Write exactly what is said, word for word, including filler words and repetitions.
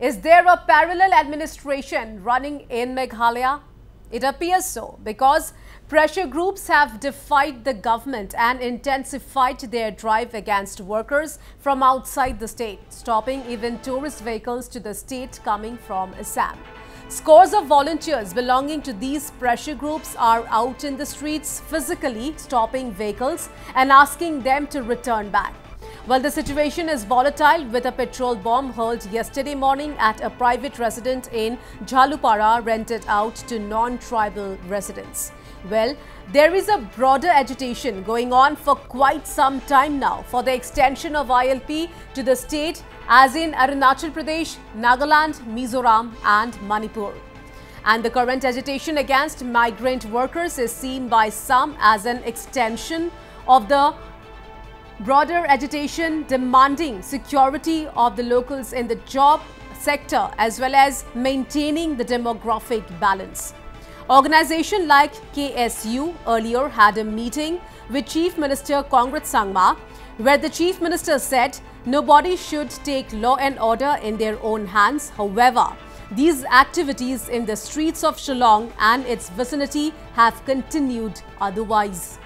Is there a parallel administration running in Meghalaya? It appears so, because pressure groups have defied the government and intensified their drive against workers from outside the state, stopping even tourist vehicles to the state coming from Assam. Scores of volunteers belonging to these pressure groups are out in the streets physically stopping vehicles and asking them to return back. Well, the situation is volatile, with a petrol bomb hurled yesterday morning at a private residence in Jalupara rented out to non-tribal residents. Well, there is a broader agitation going on for quite some time now for the extension of I L P to the state, as in Arunachal Pradesh, Nagaland, Mizoram and Manipur. And the current agitation against migrant workers is seen by some as an extension of the broader agitation demanding security of the locals in the job sector, as well as maintaining the demographic balance. Organization like K S U earlier had a meeting with Chief Minister Conrad Sangma, where the Chief Minister said nobody should take law and order in their own hands. However, these activities in the streets of Shillong and its vicinity have continued otherwise.